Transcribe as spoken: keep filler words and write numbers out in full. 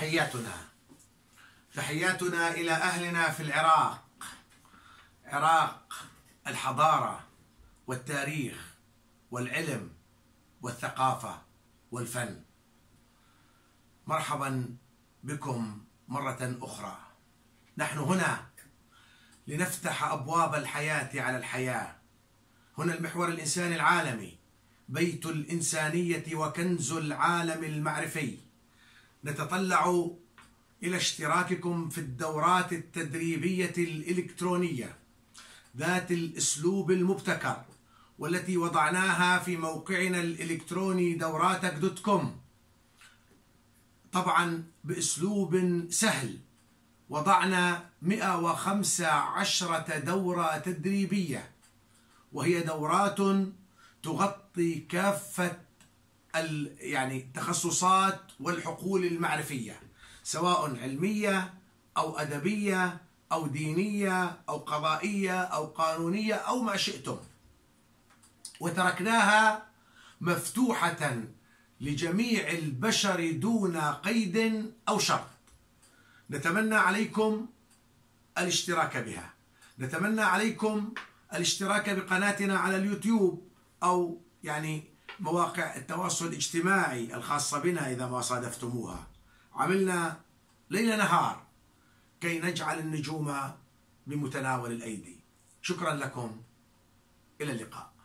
تحياتنا تحياتنا إلى أهلنا في العراق، عراق الحضارة والتاريخ والعلم والثقافة والفن. مرحبا بكم مرة أخرى. نحن هنا لنفتح أبواب الحياة على الحياة. هنا المحور الإنساني العالمي، بيت الإنسانية وكنز العالم المعرفي. نتطلع إلى اشتراككم في الدورات التدريبية الإلكترونية ذات الأسلوب المبتكر، والتي وضعناها في موقعنا الإلكتروني دوراتك دوت كوم، طبعا بأسلوب سهل. وضعنا مئة وخمس عشرة دورة تدريبية، وهي دورات تغطي كافة يعني التخصصات والحقول المعرفية، سواء علمية أو أدبية أو دينية أو قضائية أو قانونية أو ما شئتم. وتركناها مفتوحة لجميع البشر دون قيد أو شرط. نتمنى عليكم الاشتراك بها. نتمنى عليكم الاشتراك بقناتنا على اليوتيوب أو يعني مواقع التواصل الاجتماعي الخاصة بنا إذا ما صادفتموها. عملنا ليل نهار كي نجعل النجوم بمتناول الأيدي. شكرا لكم، إلى اللقاء.